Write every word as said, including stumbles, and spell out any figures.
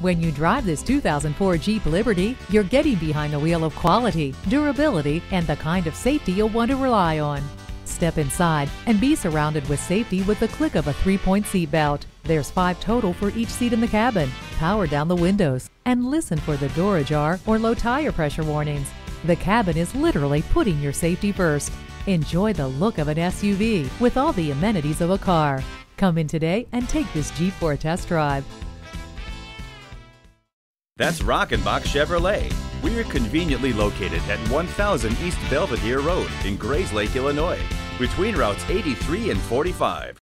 When you drive this two thousand four Jeep Liberty, you're getting behind the wheel of quality, durability, and the kind of safety you'll want to rely on. Step inside and be surrounded with safety with the click of a three-point seat belt. There's five total for each seat in the cabin. Power down the windows and listen for the door ajar or low tire pressure warnings. The cabin is literally putting your safety first. Enjoy the look of an S U V with all the amenities of a car. Come in today and take this Jeep for a test drive. That's Rockenbach Chevrolet. We're conveniently located at one thousand East Belvidere Road in Grayslake, Illinois, between routes eighty-three and forty-five.